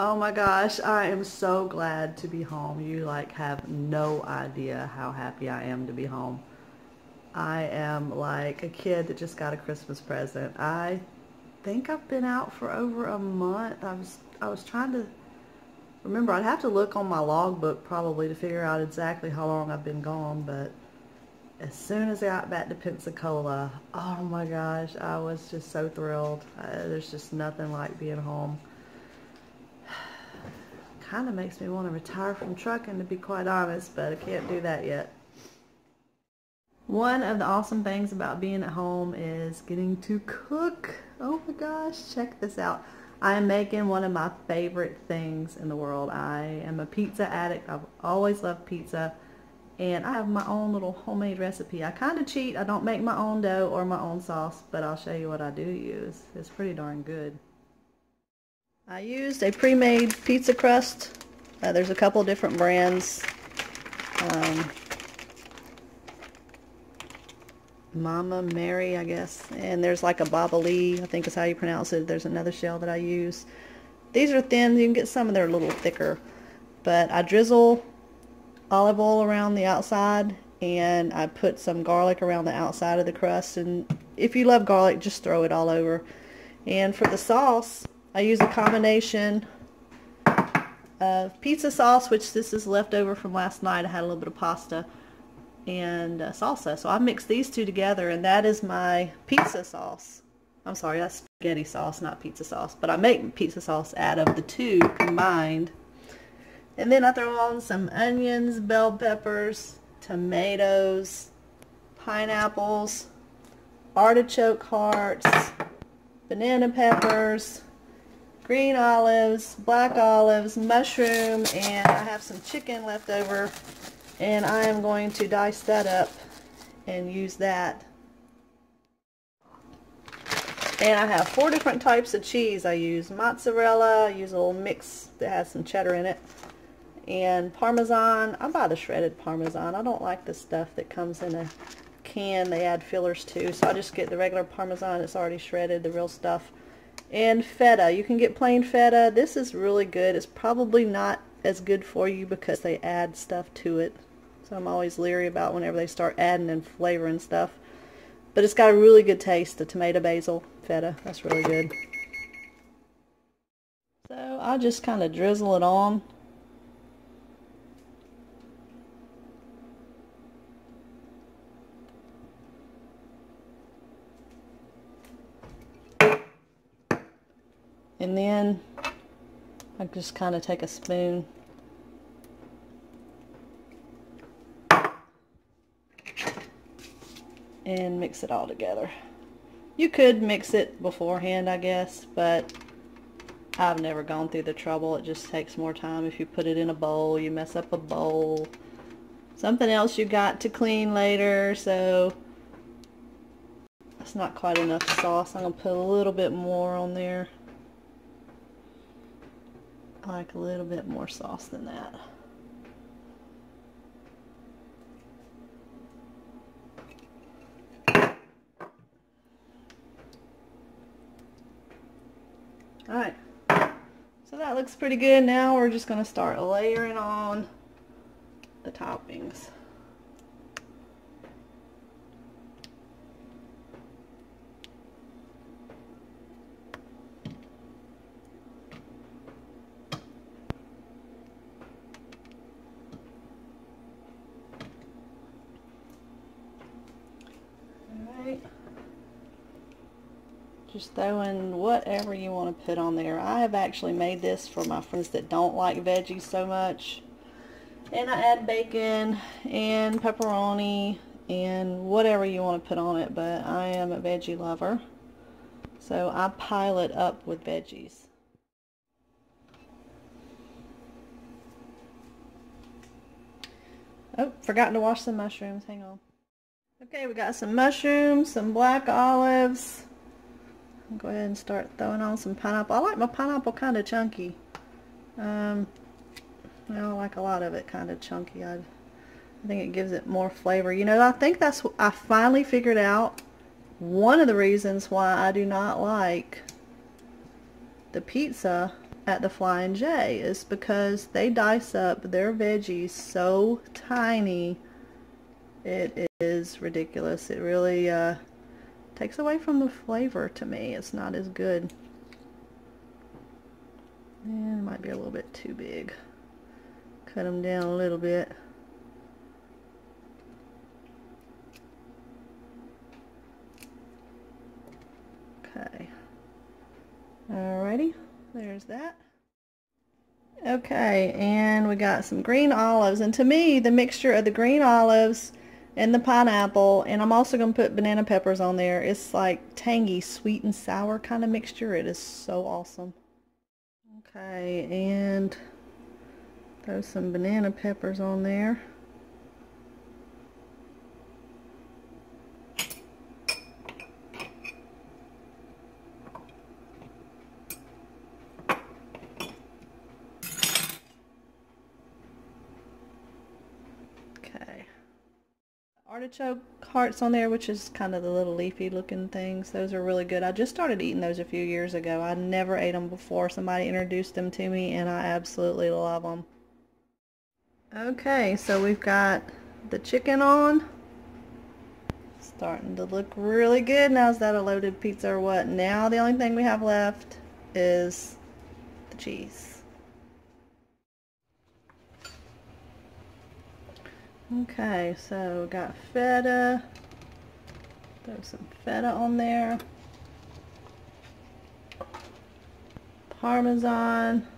Oh my gosh, I am so glad to be home. You like have no idea how happy I am to be home. I am like a kid that just got a Christmas present. I think I've been out for over a month. I was trying to remember. I'd have to look on my logbook probably to figure out exactly how long I've been gone, but as soon as I got back to Pensacola, oh my gosh, I was just so thrilled. There's just nothing like being home. Kind of makes me want to retire from trucking, to be quite honest, but I can't do that yet. One of the awesome things about being at home is getting to cook. Oh my gosh, check this out. I'm making one of my favorite things in the world. I am a pizza addict. I've always loved pizza. And I have my own little homemade recipe. I kind of cheat. I don't make my own dough or my own sauce, but I'll show you what I do use. It's pretty darn good. I used a pre-made pizza crust. There's a couple different brands. Mama Mary, I guess. And there's like a Boboli, I think is how you pronounce it. There's another shell that I use. These are thin. You can get some of them a little thicker. But I drizzle olive oil around the outside, and I put some garlic around the outside of the crust, and if you love garlic, just throw it all over. And for the sauce, I use a combination of pizza sauce, which this is leftover from last night. I had a little bit of pasta and salsa, so I mix these two together, and that is my pizza sauce. I'm sorry, that's spaghetti sauce, not pizza sauce, but I make pizza sauce out of the two combined. And then I throw on some onions, bell peppers, tomatoes, pineapples, artichoke hearts, banana peppers, green olives, black olives, mushroom, and I have some chicken left over, and I am going to dice that up and use that. And I have four different types of cheese. I use mozzarella, I use a little mix that has some cheddar in it, and Parmesan. I buy the shredded Parmesan. I don't like the stuff that comes in a can they add fillers to, so I just get the regular Parmesan. It's already shredded, the real stuff. And feta. You can get plain feta. This is really good. It's probably not as good for you because they add stuff to it, so I'm always leery about whenever they start adding and flavoring stuff. But it's got a really good taste. The tomato basil feta, that's really good. So I just kind of drizzle it on. And then I just kind of take a spoon and mix it all together. You could mix it beforehand, I guess, but I've never gone through the trouble. It just takes more time. If you put it in a bowl, you mess up a bowl. Something else you got to clean later, so that's not quite enough sauce. I'm going to put a little bit more on there. Like a little bit more sauce than that. Alright, so that looks pretty good. Now we're just going to start layering on the toppings. Just throw in whatever you want to put on there. I have actually made this for my friends that don't like veggies so much. And I add bacon and pepperoni and whatever you want to put on it. But I am a veggie lover, so I pile it up with veggies. Oh, forgot to wash some mushrooms. Hang on. Okay, we got some mushrooms, some black olives. I'll go ahead and start throwing on some pineapple. I like my pineapple kind of chunky. I don't like a lot of it kind of chunky. I think it gives it more flavor. You know, I think that's what I finally figured out. One of the reasons why I do not like the pizza at the Flying J is because they dice up their veggies so tiny. It is ridiculous. It really takes away from the flavor to me. It's not as good. And it might be a little bit too big. Cut them down a little bit. Okay. Alrighty. There's that. Okay, and we got some green olives, and to me the mixture of the green olives and the pineapple, and I'm also going to put banana peppers on there, it's like tangy sweet and sour kind of mixture. It is so awesome. Okay, and throw some banana peppers on there. Artichoke hearts on there, which is kind of the little leafy looking things. Those are really good. I just started eating those a few years ago. I never ate them before. Somebody introduced them to me and I absolutely love them. Okay, so we've got the chicken on. Starting to look really good. Now is that a loaded pizza or what? Now the only thing we have left is the cheese. Okay, so we got feta, throw some feta on there, parmesan,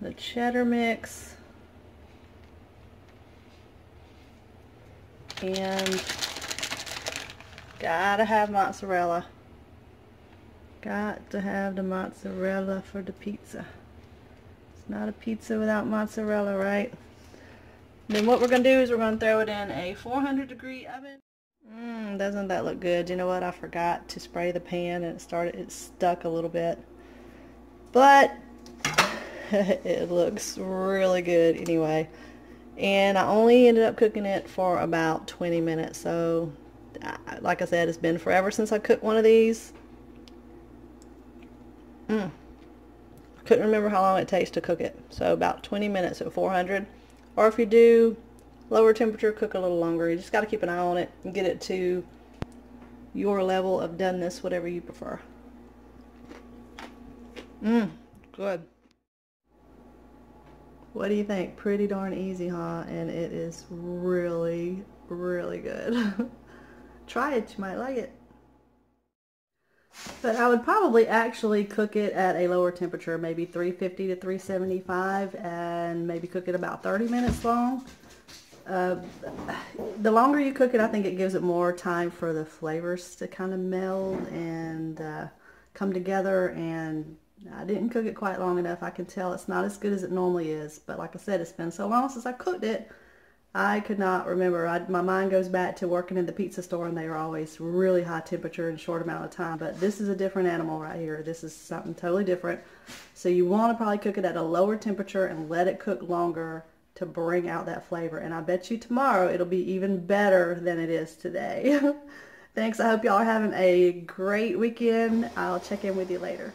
the cheddar mix, and gotta have mozzarella. Got to have the mozzarella for the pizza. It's not a pizza without mozzarella, right? Then what we're going to do is we're going to throw it in a 400-degree oven. Doesn't that look good? You know what? I forgot to spray the pan and it stuck a little bit. But it looks really good anyway. And I only ended up cooking it for about 20 minutes. So, like I said, it's been forever since I cooked one of these. I couldn't remember how long it takes to cook it, so about 20 minutes at 400, or if you do lower temperature, cook a little longer. You just got to keep an eye on it and get it to your level of doneness, whatever you prefer. Good. What do you think? Pretty darn easy, huh? And it is really, really good. Try it, you might like it. But I would probably actually cook it at a lower temperature, maybe 350 to 375, and maybe cook it about 30 minutes long. The longer you cook it, I think it gives it more time for the flavors to kind of meld and come together, and I didn't cook it quite long enough. I can tell it's not as good as it normally is, but like I said, it's been so long since I cooked it, I could not remember. My mind goes back to working in the pizza store, and they are always really high temperature in a short amount of time. But this is a different animal right here. This is something totally different. So you want to probably cook it at a lower temperature and let it cook longer to bring out that flavor. And I bet you tomorrow it'll be even better than it is today. Thanks. I hope y'all are having a great weekend. I'll check in with you later.